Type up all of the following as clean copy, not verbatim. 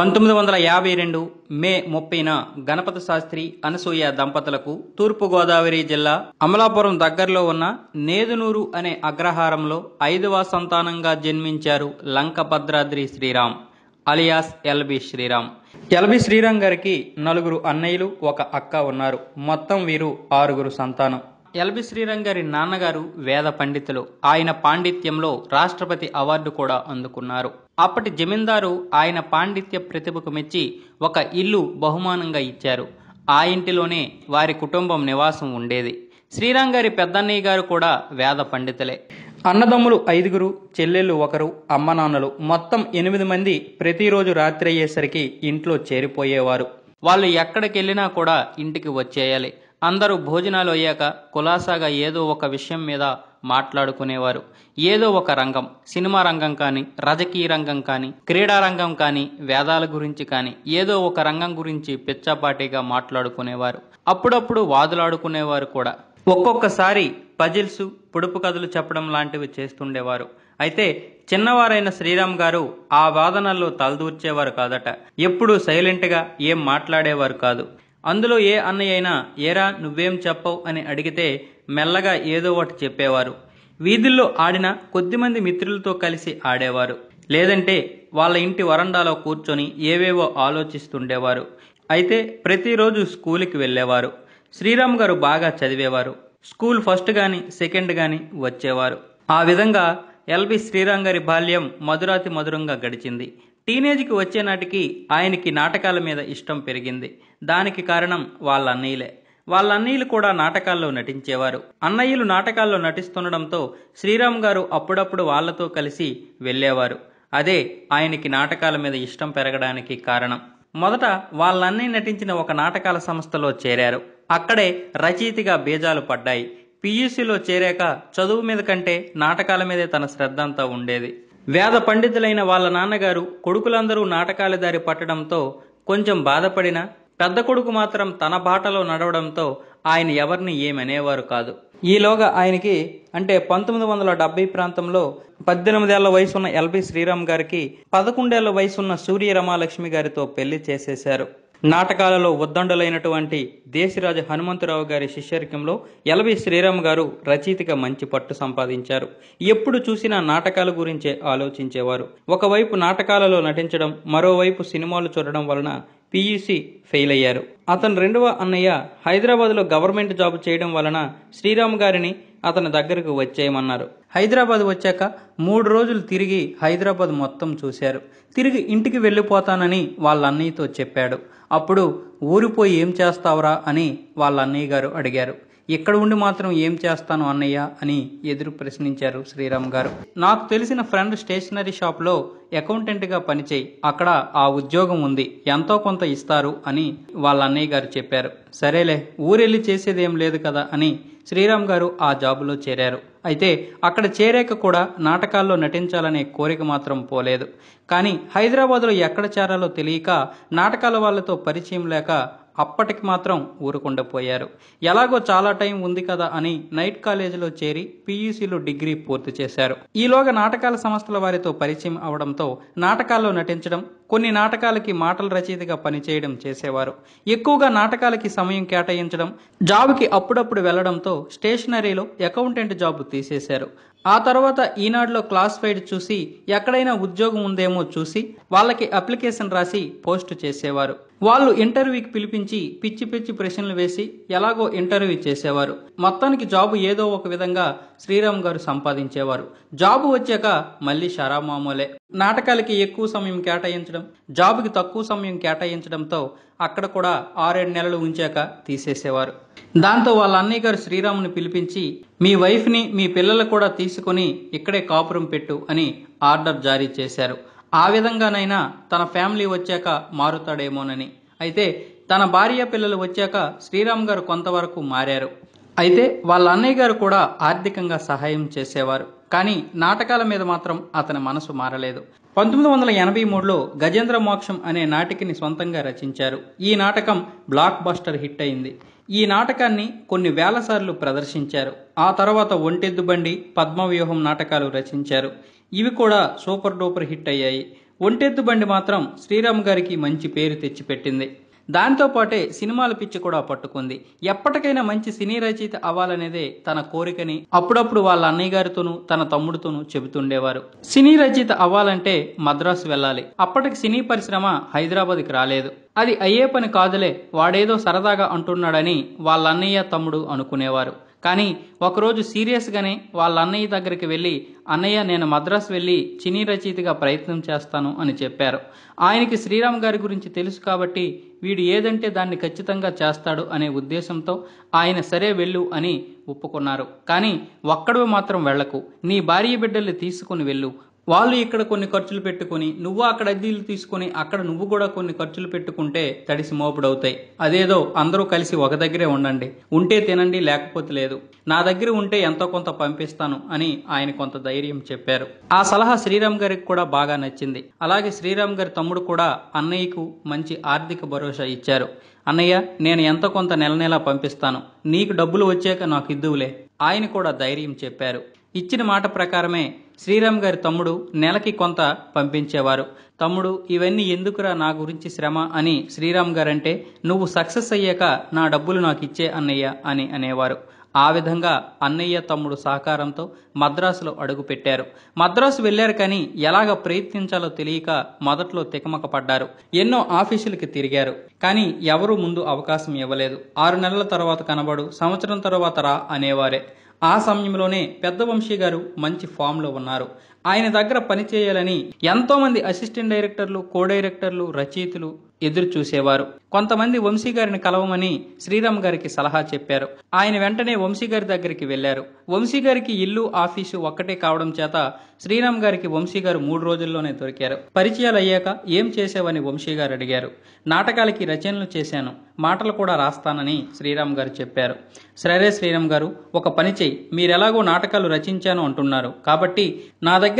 1952 మే 30న గణపతి శాస్త్రి అనసూయ దంపతులకు తూర్పుగోదావరి జిల్లా అమలాపురం దగ్గరలో ఉన్న నేదునూరు అనే అగ్రహారంలో 5వ సంతానంగా జన్మించారు Lankabhadradri Sriram alias LB Sriram. LB Sriram గారికి 4 అన్నయ్యలు 1 అక్క ఉన్నారు. మొత్తం వీరు 6 సంతానం. ఎల్బి శ్రీరామ్ గారి నాన్నగారు వేద పండితులు. ఆయన పాండిత్యంలో రాష్ట్రపతి అవార్డు కూడా అందుకున్నారు. అప్పటి జమీందారు ఆయన పాండిత్య ప్రతిభకు మెచ్చి 1 ఇల్లు బహుమానంగా ఇచ్చారు. ఆ ఇంటిలోనే వారి కుటుంబం నివాసం ఉండేది. శ్రీరామ్ గారి పెద్దన్నయ్య గారు కూడా వేద పండితులే. అన్నదమ్ములు 5, చెల్లెళ్ళు 1, అమ్మ నాన్నలు మొత్తం 8 మంది ప్రతిరోజు రాత్రి అయ్యేసరికి ఇంట్లో చేరిపోయేవారు. వాళ్ళు ఎక్కడికి వెళ్ళినా కూడా ఇంటికి వచ్చేయాలి. అందరూ భోజనాలు అయ్యాక కులాసాగా ఏదో ఒక విషయం మీద మాట్లాడుకునేవారు. ఏదో ఒక రంగం, సినిమా రంగం కానీ, రాజకీయ రంగం కానీ, క్రీడా రంగం కానీ, వేదాల గురించి కానీ, ఏదో ఒక రంగం గురించి పిచ్చాపాటిగా మాట్లాడుకునేవారు. అప్పుడప్పుడు వాదులాడుకునేవారు కూడా. ఒక్కొక్కసారి పజిల్స్, పొడుపు కథలు చెప్పడం లాంటివి చేస్తుండేవారు. అయితే చిన్నవారైన శ్రీరామ్ గారు ఆ వాదనల్లో తలదూర్చేవారు కాదట. ఎప్పుడూ సైలెంట్గా ఏం మాట్లాడేవారు కాదు. అందులో ఏ అన్నయ్య అయినా ఏరా నువ్వేం చెప్పవు అని అడిగితే మెల్లగా ఏదో ఒకటి చెప్పేవారు. వీధుల్లో ఆడిన కొద్దిమంది మిత్రులతో కలిసి ఆడేవారు. లేదంటే వాళ్ళ ఇంటి వరండాలో కూర్చొని ఏవేవో ఆలోచిస్తుండేవారు. అయితే ప్రతిరోజు స్కూల్కి వెళ్ళేవారు. శ్రీరామ్ గారు బాగా చదివేవారు. స్కూల్ ఫస్ట్ కానీ సెకండ్ కానీ వచ్చేవారు. ఆ విధంగా ఎల్బి శ్రీరామ్ గారి బాల్యం మధురాతి మధురంగా గడిచింది. టీనేజ్కి వచ్చే నాటికి ఆయనకి నాటకాల మీద ఇష్టం పెరిగింది. దానికి కారణం వాళ్ళ అన్నయ్యలే. వాళ్ళ అన్నయ్యలు కూడా నాటకాల్లో నటించేవారు. అన్నయ్యలు నాటకాల్లో నటిస్తుండడంతో శ్రీరామ్ గారు అప్పుడప్పుడు వాళ్లతో కలిసి వెళ్ళేవారు. అదే ఆయనకి నాటకాల మీద ఇష్టం పెరగడానికి కారణం. మొదట వాళ్ళ అన్నయ్య నటించిన ఒక నాటకాల సంస్థలో చేరారు. అక్కడే రచయితగా బీజాలు పడ్డాయి. పీయూసీలో చేరాక చదువు మీద కంటే నాటకాల మీదే తన శ్రద్ధ అంతా ఉండేది. వేద పండితులైన వాళ్ళ నాన్నగారు కొడుకులందరూ నాటకాల దారి పట్టడంతో కొంచెం బాధపడిన పెద్ద కొడుకు మాత్రం తన బాటలో నడవడంతో ఆయన ఎవరిని ఏమనేవారు కాదు. ఈలోగా ఆయనకి అంటే 1970 ప్రాంతంలో 18 ఏళ్ల వయసున్న ఎల్బి శ్రీరామ్ గారికి 11 ఏళ్ల వయసున్న సూర్య రమాలక్ష్మి గారితో పెళ్లి చేసేశారు. నాటకాలలో ఉద్దండులైనటువంటి దేశరాజు హనుమంతరావు గారి శిష్యరికంలో ఎల్బి శ్రీరామ్ గారు రచయితగా మంచి పట్టు సంపాదించారు. ఎప్పుడు చూసినా నాటకాల గురించే ఆలోచించేవారు. ఒకవైపు నాటకాలలో నటించడం, మరోవైపు సినిమాలు చూడడం వలన పీయూసీ ఫెయిల్ అయ్యారు. అతను 2వ అన్నయ్య హైదరాబాద్లో గవర్నమెంట్ జాబ్ చేయడం వలన శ్రీరామ్ గారిని అతని దగ్గరకు వచ్చేయమన్నారు. హైదరాబాద్ వచ్చాక 3 రోజులు తిరిగి హైదరాబాద్ మొత్తం చూశారు. తిరిగి ఇంటికి వెళ్ళిపోతానని వాళ్ళ అన్నయ్యతో చెప్పాడు. అప్పుడు ఊరిపోయి ఏం చేస్తావురా అని వాళ్ళ అన్నయ్య గారు అడిగారు. ఇక్కడ ఉండి మాత్రం ఏం చేస్తాను అన్నయ్య అని ఎదురు ప్రశ్నించారు శ్రీరామ్ గారు. నాకు తెలిసిన ఫ్రెండ్ స్టేషనరీ షాప్లో అకౌంటెంట్గా పనిచేయి, అక్కడ ఆ ఉద్యోగం ఉంది, ఎంతో కొంత ఇస్తారు అని వాళ్ళ అన్నయ్య గారు చెప్పారు. సరేలే, ఊరెళ్ళి చేసేదేం లేదు కదా అని శ్రీరామ్ గారు ఆ జాబులో చేరారు. అయితే అక్కడ చేరాక కూడా నాటకాల్లో నటించాలనే కోరిక మాత్రం పోలేదు. కానీ హైదరాబాద్లో ఎక్కడ చేరాలో తెలియక నాటకాల వాళ్ళతో పరిచయం లేక అప్పటికి మాత్రం ఊరుకుండపోయారు. ఎలాగో చాలా టైం ఉంది కదా అని నైట్ కాలేజీలో చేరి పీయూసీలో డిగ్రీ పూర్తి చేశారు. ఈలోగా నాటకాల సంస్థల వారితో పరిచయం అవడంతో నాటకాల్లో నటించడం, కొన్ని నాటకాలకి మాటల రచయితగా పనిచేయడం చేసేవారు. ఎక్కువగా నాటకాలకి సమయం కేటాయించడం, జాబ్కి అప్పుడప్పుడు వెళ్లడంతో స్టేషనరీలో అకౌంటెంట్ జాబ్ తీసేశారు. ఆ తర్వాత ఈనాడులో క్లాస్ ఫైడ్ చూసి ఎక్కడైనా ఉద్యోగం ఉందేమో చూసి వాళ్ళకి అప్లికేషన్ రాసి పోస్ట్ చేసేవారు. వాళ్ళు ఇంటర్వ్యూకి పిలిపించి పిచ్చి పిచ్చి ప్రశ్నలు వేసి ఎలాగో ఇంటర్వ్యూ చేసేవారు. మొత్తానికి జాబు ఏదో ఒక విధంగా శ్రీరామ్ గారు సంపాదించేవారు. జాబు వచ్చాక మళ్ళీ షరామామూలే. నాటకాలకి ఎక్కువ సమయం కేటాయించడం, జాబుకి తక్కువ సమయం కేటాయించడంతో అక్కడ కూడా 6-7 నెలలు ఉంచాక తీసేసేవారు. దాంతో వాళ్ళ అన్నయ్య గారు శ్రీరాముని పిలిపించి మీ వైఫ్ని మీ పిల్లలు కూడా తీసుకుని ఇక్కడే కాపురం పెట్టు అని ఆర్డర్ జారీ చేశారు. ఆ విధంగానైనా తన ఫ్యామిలీ వచ్చాక మారుతాడేమోనని. అయితే తన భార్య పిల్లలు వచ్చాక శ్రీరామ్ గారు కొంతవరకు మారారు. అయితే వాళ్ళ అన్నయ్య గారు కూడా ఆర్థికంగా సహాయం చేసేవారు. కానీ నాటకాల మీద మాత్రం అతని మనసు మారలేదు. 1983లో గజేంద్ర మోక్షం అనే నాటికని సొంతంగా రచించారు. ఈ నాటకం బ్లాక్ బస్టర్ హిట్ అయింది. ఈ నాటకాన్ని కొన్ని వేల సార్లు ప్రదర్శించారు. ఆ తర్వాత ఒంటెద్దు బండి, పద్మవ్యూహం నాటకాలు రచించారు. ఇవి కూడా సూపర్ డూపర్ హిట్ అయ్యాయి. ఒంటెత్తు బండి మాత్రం శ్రీరామ్ గారికి మంచి పేరు తెచ్చిపెట్టింది. దాంతో పాటే సినిమాల పిచ్చి కూడా పట్టుకుంది. ఎప్పటికైనా మంచి సినీ రచయిత అవ్వాలనేదే తన కోరికని అప్పుడప్పుడు వాళ్ళ అన్నయ్య గారితోనూ తన తమ్ముడితోనూ చెబుతుండేవారు. సినీ రచయిత అవ్వాలంటే మద్రాసు వెళ్ళాలి. అప్పటికి సినీ పరిశ్రమ హైదరాబాద్కి రాలేదు. అది అయ్యే పని కాదులే, వాడేదో సరదాగా అంటున్నాడని వాళ్ళ అన్నయ్య తమ్ముడు అనుకునేవారు. కానీ ఒకరోజు సీరియస్గానే వాళ్ళ అన్నయ్య దగ్గరికి వెళ్ళి, అన్నయ్య నేను మద్రాసు వెళ్ళి సినీ రచయితగా ప్రయత్నం చేస్తాను అని చెప్పారు. ఆయనకి శ్రీరామ్ గారి గురించి తెలుసు కాబట్టి వీడు ఏదంటే దాన్ని ఖచ్చితంగా చేస్తాడు అనే ఉద్దేశంతో ఆయన సరే వెళ్ళు అని ఒప్పుకున్నారు. కానీ ఒక్కడవే మాత్రం వెళ్లకు, నీ భార్య బిడ్డల్ని తీసుకుని వెళ్ళు. వాళ్ళు ఇక్కడ కొన్ని ఖర్చులు పెట్టుకుని నువ్వు అక్కడ అద్దీలు తీసుకుని అక్కడ నువ్వు కూడా కొన్ని ఖర్చులు పెట్టుకుంటే తడిసి మోపుడవుతాయి. అదేదో అందరూ కలిసి ఒక దగ్గరే ఉండండి, ఉంటే తినండి లేకపోతే లేదు, నా దగ్గర ఉంటే ఎంతో కొంత పంపిస్తాను అని ఆయన కొంత ధైర్యం చెప్పారు. ఆ సలహా శ్రీరామ్ గారికి కూడా బాగా నచ్చింది. అలాగే శ్రీరామ్ గారి తమ్ముడు కూడా అన్నయ్యకు మంచి ఆర్థిక భరోసా ఇచ్చారు. అన్నయ్య నేను ఎంతో కొంత నెల నెలా పంపిస్తాను, నీకు డబ్బులు వచ్చాక నాకు ఇద్దువులే ఆయన కూడా ధైర్యం చెప్పారు. ఇచ్చిన మాట ప్రకారమే శ్రీరామ్ గారి తమ్ముడు నెలకి కొంత పంపించేవారు. తమ్ముడు ఇవన్నీ ఎందుకురా నా గురించి శ్రమ అని శ్రీరామ్ గారంటే, నువ్వు సక్సెస్ అయ్యాక నా డబ్బులు నాకు ఇచ్చే అన్నయ్య అని అనేవారు. ఆ విధంగా అన్నయ్య తమ్ముడు సహకారంతో మద్రాసులో అడుగుపెట్టారు. మద్రాసు వెళ్లారు కానీ ఎలాగ ప్రయత్నించాలో తెలియక మొదట్లో తికమక పడ్డారు. ఎన్నో ఆఫీసులకి తిరిగారు కానీ ఎవరూ ముందు అవకాశం ఇవ్వలేదు. 6 నెలల తర్వాత కనబడు, సంవత్సరం తర్వాత రా అనేవారే. ఆ సమయంలోనే పెద్ద వంశీ గారు మంచి ఫామ్లో ఉన్నారు. ఆయన దగ్గర పనిచేయాలని ఎంతోమంది అసిస్టెంట్ డైరెక్టర్లు, కో డైరెక్టర్లు, రచయితలు ఎదురు చూసేవారు. కొంతమంది వంశీ గారిని కలవమని శ్రీరామ్ గారికి సలహా చెప్పారు. ఆయన వెంటనే వంశీ గారి దగ్గరికి వెళ్లారు. వంశీ గారికి ఇల్లు ఆఫీసు ఒక్కటే కావడం చేత శ్రీరామ్ గారికి వంశీ గారు 3 రోజుల్లోనే దొరికారు. పరిచయాలు అయ్యాక ఏం చేసావని వంశీ గారు అడిగారు. నాటకాలకి రచనలు చేశాను, మాటలు కూడా రాస్తానని శ్రీరామ్ గారు చెప్పారు. సరే శ్రీరామ్ గారు ఒక పని చేయి, మీరెలాగో నాటకాలు రచించాను అంటున్నారు కాబట్టి నా దగ్గర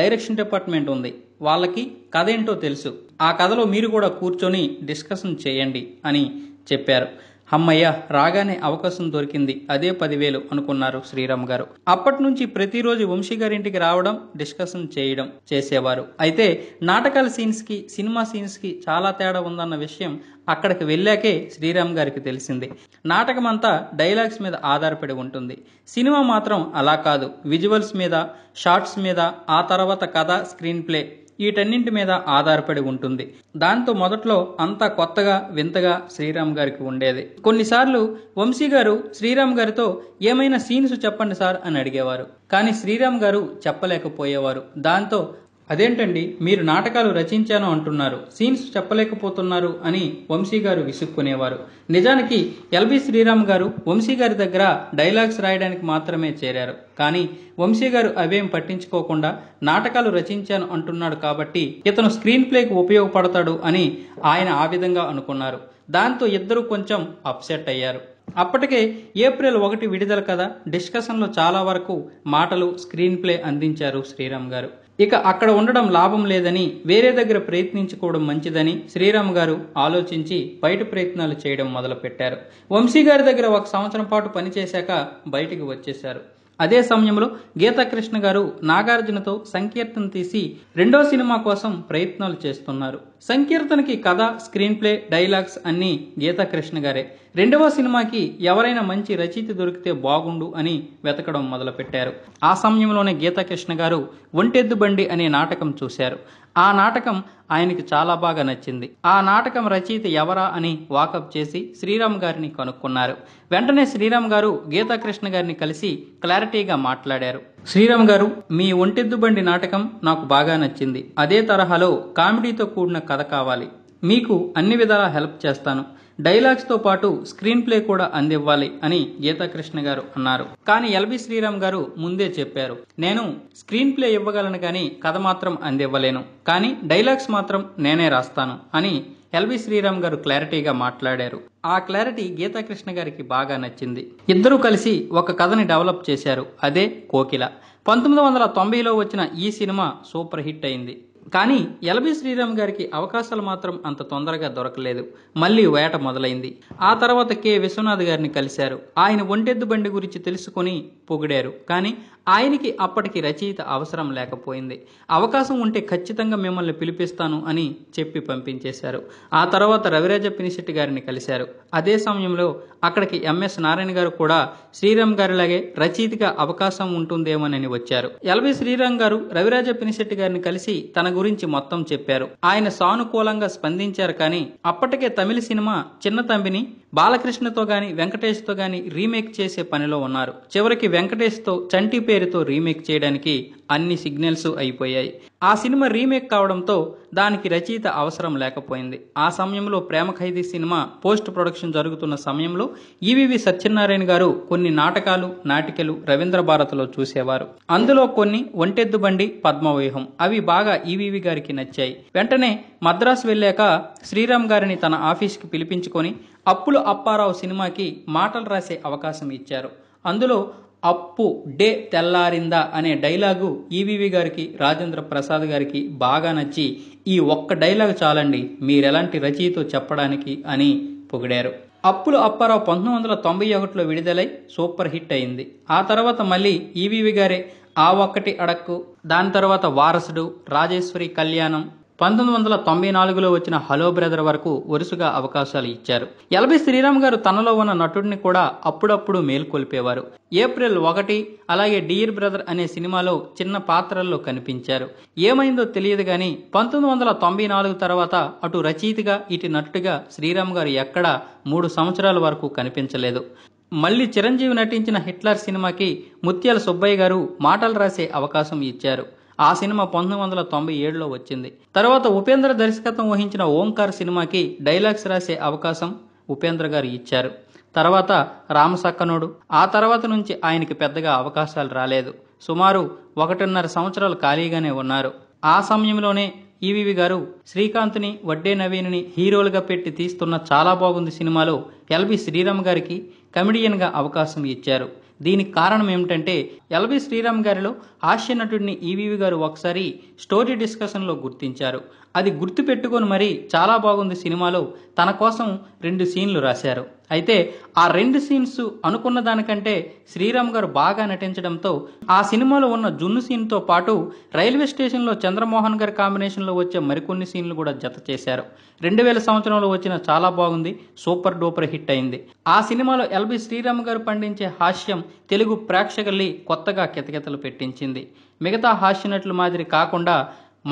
డైరెక్షన్ డిపార్ట్మెంట్ ఉంది, వాళ్ళకి కథ ఏంటో తెలుసు, ఆ కథలో మీరు కూడా కూర్చొని డిస్కషన్ చేయండి అని చెప్పారు. అమ్మయ్య రాగానే అవకాశం దొరికింది, అదే 10,000 అనుకున్నారు శ్రీరామ్ గారు. అప్పటి నుంచి ప్రతిరోజు వంశీ గారింటికి రావడం, డిస్కషన్ చేయడం చేసేవారు. అయితే నాటకాల సీన్స్కి సినిమా సీన్స్కి చాలా తేడా ఉందన్న విషయం అక్కడికి వెళ్ళాకే శ్రీరామ్ గారికి తెలిసింది. నాటకం అంతా డైలాగ్స్ మీద ఆధారపడి ఉంటుంది, సినిమా మాత్రం అలా కాదు. విజువల్స్ మీద, షార్ట్స్ మీద, ఆ తర్వాత కథ, స్క్రీన్ ప్లే, వీటన్నింటి మీద ఆధారపడి ఉంటుంది. దాంతో మొదట్లో అంతా కొత్తగా వింతగా శ్రీరామ్ గారికి ఉండేది. కొన్నిసార్లు వంశీ గారు శ్రీరామ్ గారితో ఏమైనా సీన్స్ చెప్పండి సార్ అని అడిగేవారు. కానీ శ్రీరామ్ గారు చెప్పలేకపోయేవారు. దాంతో అదేంటండి మీరు నాటకాలు రచించాను అంటున్నారు, సీన్స్ చెప్పలేకపోతున్నారు అని వంశీ గారు విసుక్కునేవారు. నిజానికి ఎల్బి శ్రీరామ్ గారు వంశీ గారి దగ్గర డైలాగ్స్ రాయడానికి మాత్రమే చేరారు. కానీ వంశీ గారు అవేం పట్టించుకోకుండా నాటకాలు రచించాను అంటున్నాడు కాబట్టి ఇతను స్క్రీన్ ప్లేకి ఉపయోగపడతాడు అని ఆయన ఆ విధంగా అనుకున్నారు. దాంతో ఇద్దరు కొంచెం అప్సెట్ అయ్యారు. అప్పటికే ఏప్రిల్ 1 విడుదల కదా, డిస్కషన్లో చాలా వరకు మాటలు, స్క్రీన్ ప్లే అందించారు శ్రీరామ్ గారు. ఇక అక్కడ ఉండడం లాభం లేదని వేరే దగ్గర ప్రయత్నించుకోవడం మంచిదని శ్రీరామ్ గారు ఆలోచించి బయట ప్రయత్నాలు చేయడం మొదలుపెట్టారు. వంశీ గారి దగ్గర 1 సంవత్సరం పాటు పనిచేశాక బయటికి వచ్చేశారు. అదే సమయంలో గీతాకృష్ణ గారు నాగార్జునతో సంకీర్తన తీసి 2వ సినిమా కోసం ప్రయత్నాలు చేస్తున్నారు. సంకీర్తనకి కథ, స్క్రీన్ ప్లే, డైలాగ్స్ అన్నీ గీతాకృష్ణ గారే. 2వ సినిమాకి ఎవరైనా మంచి రచయిత దొరికితే బాగుండు అని వెతకడం మొదలుపెట్టారు. ఆ సమయంలోనే గీతాకృష్ణ గారు ఒంటెద్దు బండి అనే నాటకం చూశారు. ఆ నాటకం ఆయనకి చాలా బాగా నచ్చింది. ఆ నాటకం రచయిత ఎవరా అని వాకప్ చేసి శ్రీరామ్ గారిని కనుక్కున్నారు. వెంటనే శ్రీరామ్ గారు గీతాకృష్ణ గారిని కలిసి క్లారిటీగా మాట్లాడారు. శ్రీరామ్ గారు మీ ఒంటెద్దు బండి నాటకం నాకు బాగా నచ్చింది, అదే తరహాలో కామెడీతో కూడిన కథ కావాలి, మీకు అన్ని విధాలా హెల్ప్ చేస్తాను, డైలాగ్స్తో పాటు స్క్రీన్ ప్లే కూడా అందివ్వాలి అని గీతాకృష్ణ గారు అన్నారు. కానీ ఎల్బి శ్రీరామ్ గారు ముందే చెప్పారు, నేను స్క్రీన్ ప్లే ఇవ్వగలను కానీ కథ మాత్రం అందివ్వలేను, కానీ డైలాగ్స్ మాత్రం నేనే రాస్తాను అని ఎల్బి శ్రీరామ్ గారు క్లారిటీగా మాట్లాడారు. ఆ క్లారిటీ గీతాకృష్ణ గారికి బాగా నచ్చింది. ఇద్దరూ కలిసి ఒక కథని డెవలప్ చేశారు, అదే కోకిల. 1990లో వచ్చిన ఈ సినిమా సూపర్ హిట్ అయింది. కానీ ఎల్బి శ్రీరామ్ గారికి అవకాశాలు మాత్రం అంత తొందరగా దొరకలేదు. మళ్ళీ వేట మొదలైంది. ఆ తర్వాత కె విశ్వనాథ్ గారిని కలిశారు. ఆయన ఒంటెద్దు బండి గురించి తెలుసుకుని పొగిడారు. కానీ ఆయనకి అప్పటికి రచయిత అవసరం లేకపోయింది. అవకాశం ఉంటే ఖచ్చితంగా మిమ్మల్ని పిలిపిస్తాను అని చెప్పి పంపించేశారు. ఆ తర్వాత రవిరాజ పినిశెట్టి గారిని కలిశారు. అదే సమయంలో అక్కడికి ఎంఎస్ నారాయణ గారు కూడా శ్రీరామ్ గారిలాగే రచయితగా అవకాశం ఉంటుందేమోనని వచ్చారు. ఎల్బి శ్రీరామ్ గారు రవిరాజ పినిశెట్టి గారిని కలిసి తన గురించి మొత్తం చెప్పారు. ఆయన సానుకూలంగా స్పందించారు. కానీ అప్పటికే తమిళ సినిమా చిన్న తంబిని బాలకృష్ణతో గాని వెంకటేష్తో గాని రీమేక్ చేసే పనిలో ఉన్నారు. చివరికి వెంకటేష్తో చంటి పేరుతో రీమేక్ చేయడానికి అన్ని సిగ్నల్స్ అయిపోయాయి. ఆ సినిమా రీమేక్ కావడంతో దానికి రచయిత అవసరం లేకపోయింది. ఆ సమయంలో Prema Khaidi cinema post production జరుగుతున్న సమయంలో ఈవీవి సత్యనారాయణ గారు కొన్ని నాటకాలు నాటికలు రవీంద్ర భారతిలో చూసేవారు. అందులో కొన్ని ఒంటెద్దు బండి, పద్మవ్యూహం అవి బాగా ఈవీవి గారికి నచ్చాయి. వెంటనే మద్రాసు వెళ్ళాక శ్రీరామ్ గారిని తన ఆఫీస్కి పిలిపించుకొని అప్పులు అప్పారావు సినిమాకి మాటలు రాసే అవకాశం ఇచ్చారు. అందులో అప్పు డే తెల్లారిందా అనే డైలాగు ఈవీవి గారికి, రాజేంద్ర ప్రసాద్ గారికి బాగా నచ్చి ఈ ఒక్క డైలాగ్ చాలండి మీరెలాంటి రచయితో చెప్పడానికి అని పొగిడారు. అప్పులు అప్పారావు 1991 విడుదలై సూపర్ హిట్ అయింది. ఆ తర్వాత మళ్ళీ ఈవీవి గారే ఆ ఒక్కటి అడక్కు, దాని తర్వాత వారసుడు, రాజేశ్వరి కళ్యాణం, 1994 వచ్చిన హలో బ్రదర్ వరకు వరుసగా అవకాశాలు ఇచ్చారు. ఎల్బి శ్రీరామ్ గారు తనలో ఉన్న నటుడిని కూడా అప్పుడప్పుడు మేల్కొల్పేవారు. ఏప్రిల్ 1 అలాగే డియర్ బ్రదర్ అనే సినిమాలో చిన్న పాత్రల్లో కనిపించారు. ఏమైందో తెలియదు కానీ 1994 తర్వాత అటు రచయితగా ఇటు నటుడిగా శ్రీరామ్ గారు ఎక్కడా 3 సంవత్సరాల వరకు కనిపించలేదు. మళ్ళీ చిరంజీవి నటించిన హిట్లర్ సినిమాకి ముత్యాల సుబ్బయ్య గారు మాటలు రాసే అవకాశం ఇచ్చారు. ఆ సినిమా 1997 వచ్చింది. తర్వాత ఉపేంద్ర దర్శకత్వం వహించిన ఓంకార్ సినిమాకి డైలాగ్స్ రాసే అవకాశం ఉపేంద్ర గారు ఇచ్చారు. తర్వాత రామసక్కనుడు, ఆ తర్వాత నుంచి ఆయనకి పెద్దగా అవకాశాలు రాలేదు. సుమారు 1.5 సంవత్సరాలు ఖాళీగానే ఉన్నారు. ఆ సమయంలోనే ఈవీవి గారు శ్రీకాంత్ని, వడ్డే నవీన్ని హీరోలుగా పెట్టి తీస్తున్న చాలా బాగుంది సినిమాలో ఎల్బి శ్రీరామ్ గారికి కమెడియన్గా అవకాశం ఇచ్చారు. దీనికి కారణం ఏమిటంటే ఎల్బి శ్రీరామ్ గారిలో హాస్య నటుడిని ఈవీవి గారు ఒకసారి స్టోరీ డిస్కషన్లో గుర్తించారు. అది గుర్తుపెట్టుకొని మరి చాలా బాగుంది సినిమాలో తన కోసం 2 సీన్లు రాశారు. అయితే ఆ 2 సీన్స్ అనుకున్న దానికంటే శ్రీరామ్ గారు బాగా నటించడంతో ఆ సినిమాలో ఉన్న జున్ను సీన్తో పాటు రైల్వే స్టేషన్లో చంద్రమోహన్ గారి కాంబినేషన్లో వచ్చే మరికొన్ని సీన్లు కూడా జత చేశారు. 2000 సంవత్సరంలో వచ్చిన చాలా బాగుంది సూపర్ డూపర్ హిట్ అయింది. ఆ సినిమాలో ఎల్బి శ్రీరామ్ గారు పండించే హాస్యం తెలుగు ప్రేక్షకుల్ని కొత్తగా కితకితలు పెట్టించింది. మిగతా హాస్యనటుల మాదిరి కాకుండా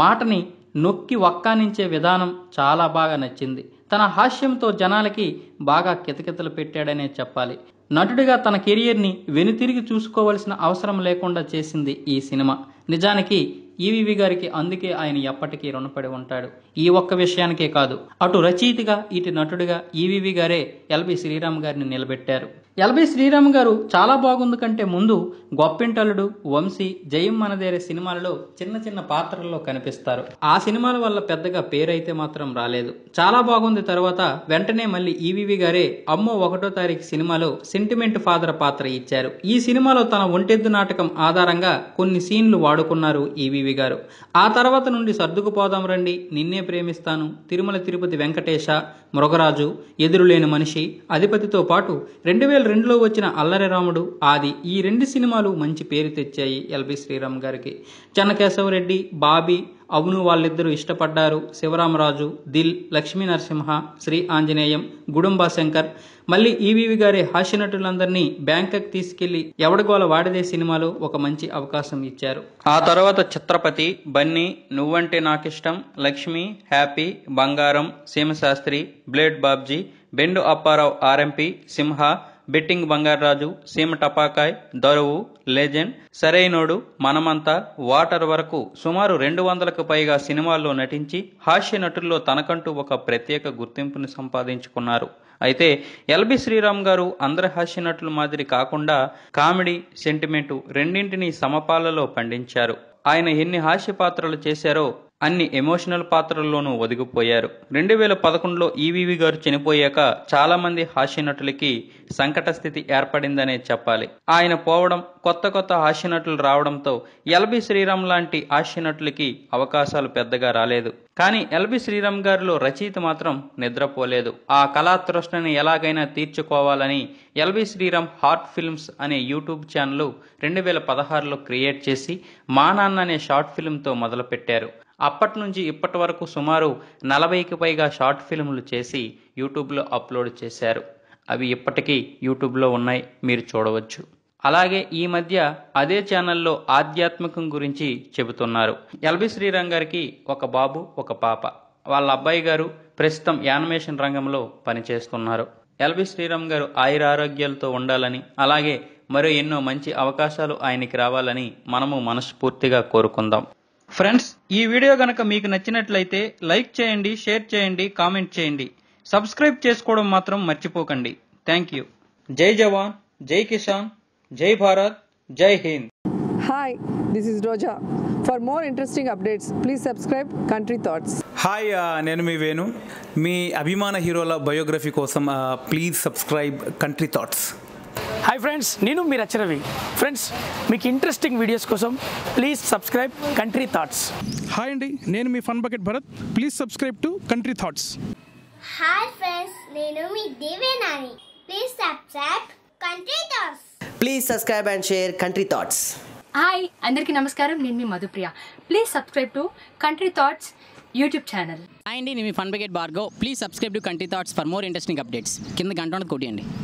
మాటని నొక్కి వక్కానించే విధానం చాలా బాగా నచ్చింది. తన హాస్యంతో జనాలకి బాగా కితకితలు పెట్టాడనే చెప్పాలి. నటుడిగా తన కెరియర్ని వెనుతిరిగి చూసుకోవాల్సిన అవసరం లేకుండా చేసింది ఈ సినిమా. నిజానికి ఈవీవి గారికి అందుకే ఆయన ఎప్పటికీ రుణపడి ఉంటాడు. ఈ ఒక్క విషయానికే కాదు, అటు రచయితగా ఇటు నటుడిగా ఈవీవి గారే ఎల్బి శ్రీరామ్ గారిని నిలబెట్టారు. ఎల్బి శ్రీరామ్ గారు చాలా బాగుంది కంటే ముందు గొప్పింటలుడు, వంశీ, జయం మనదేరే సినిమాలలో చిన్న చిన్న పాత్రల్లో కనిపిస్తారు. ఆ సినిమాల వల్ల పెద్దగా పేరైతే మాత్రం రాలేదు. చాలా బాగుంది తర్వాత వెంటనే మళ్ళీ ఈవీవి గారే అమ్మో 1వ తారీఖు సినిమాలో సెంటిమెంట్ ఫాదర్ పాత్ర ఇచ్చారు. ఈ సినిమాలో తన ఒంటెద్దు నాటకం ఆధారంగా కొన్ని సీన్లు వాడుకున్నారు ఈవీవి గారు. ఆ తర్వాత నుండి సర్దుకుపోదాం రండి, నిన్నే ప్రేమిస్తాను, తిరుమల తిరుపతి వెంకటేశ, మృగరాజు, ఎదురులేని మనిషి, అధిపతితో పాటు 2002 వచ్చిన అల్లరి రాముడు, ఆది ఈ 2 సినిమాలు మంచి పేరు తెచ్చాయి ఎల్బి శ్రీరామ్ గారికి. చెన్నకేశవరెడ్డి, బాబీ, అవును వాళ్ళిద్దరూ ఇష్టపడ్డారు, శివరామరాజు, దిల్, లక్ష్మీ నరసింహ, శ్రీ ఆంజనేయం, గుడుంబా శంకర్, మళ్ళీ ఈవీవి గారి హాస్య నటులందరినీ బ్యాంకాక్ తీసుకెళ్లి ఎవడగోల వాడిదే సినిమాలో ఒక మంచి అవకాశం ఇచ్చారు. ఆ తర్వాత ఛత్రపతి, బన్నీ, నువ్వంటే నాకిష్టం, Lakshmi, happy, Bangaram, Seema Sastry, blade Babji, Bendu Apparao RMP, Simha, betting Bangarraju, Seema Tapakai, దరువు, లెజెండ్, సరైనోడు, మనమంతా, వాటర్ వరకు సుమారు 200కు పైగా సినిమాల్లో నటించి హాస్య నటుల్లో తనకంటూ ఒక ప్రత్యేక గుర్తింపును సంపాదించుకున్నారు. అయితే ఎల్బి శ్రీరామ్ గారు అందరి హాస్య నటుల మాదిరి కాకుండా కామెడీ, సెంటిమెంటు రెండింటినీ సమపాలలో పండించారు. ఆయన ఎన్ని హాస్య పాత్రలు చేశారో అన్ని ఎమోషనల్ పాత్రల్లోనూ ఒదిగిపోయారు. 2011లో ఈవీవి గారు చనిపోయాక చాలా మంది హాస్యనటులకి సంకట స్థితి ఏర్పడిందనే చెప్పాలి. ఆయన పోవడం, కొత్త కొత్త హాస్యనటులు రావడంతో ఎల్బి శ్రీరామ్ లాంటి హాస్యనటులకి అవకాశాలు పెద్దగా రాలేదు. కానీ ఎల్బి శ్రీరామ్ గారిలో రచయిత మాత్రం నిద్రపోలేదు. ఆ కళాతృష్ణని ఎలాగైనా తీర్చుకోవాలని ఎల్బి శ్రీరామ్ హార్ట్ ఫిల్మ్స్ అనే యూట్యూబ్ ఛానల్ 2016లో క్రియేట్ చేసి మా నాన్న అనే షార్ట్ ఫిల్మ్తో మొదలుపెట్టారు. అప్పటి నుంచి ఇప్పటి వరకు సుమారు 40కి పైగా షార్ట్ ఫిల్మ్లు చేసి యూట్యూబ్లో అప్లోడ్ చేశారు. అవి ఇప్పటికీ యూట్యూబ్లో ఉన్నాయి, మీరు చూడవచ్చు. అలాగే ఈ మధ్య అదే ఛానల్లో ఆధ్యాత్మికం గురించి చెబుతున్నారు. ఎల్బి శ్రీరామ్ గారికి ఒక బాబు, ఒక పాప. వాళ్ళ అబ్బాయి గారు ప్రస్తుతం యానిమేషన్ రంగంలో పనిచేస్తున్నారు. ఎల్బి శ్రీరామ్ గారు ఆయుర ఆరోగ్యాలతో ఉండాలని, అలాగే మరో ఎన్నో మంచి అవకాశాలు ఆయనకి రావాలని మనము మనస్ఫూర్తిగా కోరుకుందాం. ఫ్రెండ్స్, ఈ వీడియో గనక మీకు నచ్చినట్లయితే లైక్ చేయండి, షేర్ చేయండి, కామెంట్ చేయండి. సబ్స్క్రైబ్ చేసుకోవడం మాత్రం మర్చిపోకండి. Thank you. జై జవాన్, జై కిసాన్, జై భారత్, జై Hind. Hi, this is Roja. For more interesting updates please subscribe country thoughts. Hi, నేను మీ వేణు. మీ అభిమాన హీరోల బయోగ్రఫీ కోసం please subscribe country thoughts. Hi friends, నేను మీ రచరవి. ఫ్రెండ్స్, మీకు ఇంట్రెస్టింగ్ వీడియోస్ కోసం please subscribe country thoughts. Hi అండి, నేను మీ fun bucket Bharat. Please subscribe to country thoughts. Hi friends, నేను మీ దేవేనాని. Please subscribe country thoughts. Please subscribe and share country thoughts. Hi అందరికీ నమస్కారం, నేను మీ Madhupriya. Please subscribe to country thoughts YouTube channel. Hi అండి, నేను మీ fun bucket Bhargo. Please subscribe to country thoughts for more interesting updates. కింద గంట కొట్టండి.